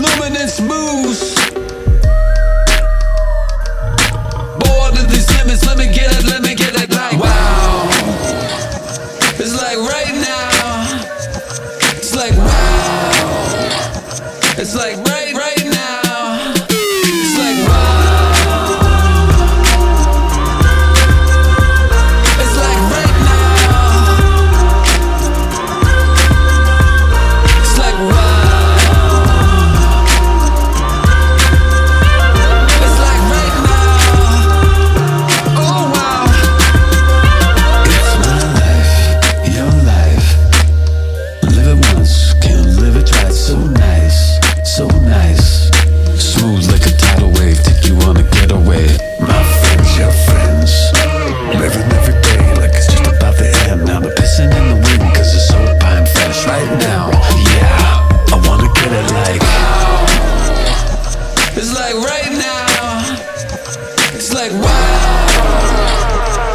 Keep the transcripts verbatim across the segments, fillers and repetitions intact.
luminous moves. Bored of these limits, let me get it, let me get it like wow. It's like right now. It's like wow. It's like right, right now. It's like wow.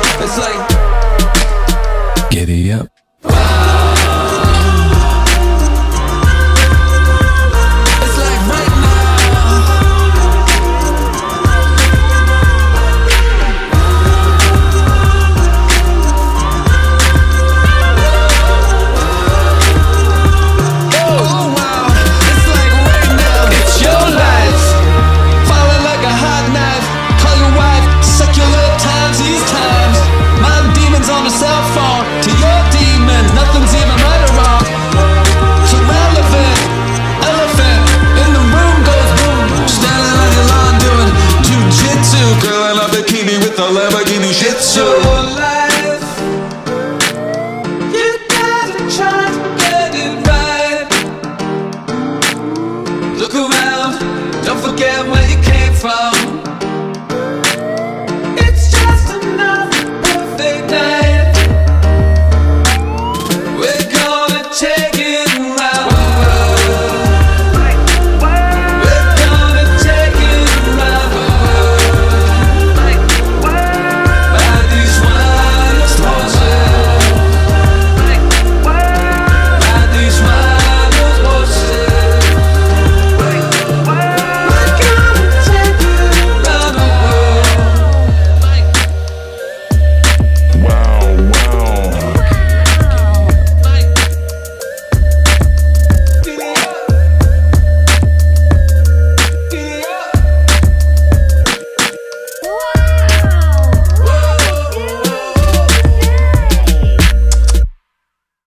It's like giddy up. The Lamborghini shit so alive. You gotta try to get it right. Look around, don't forget where you came from.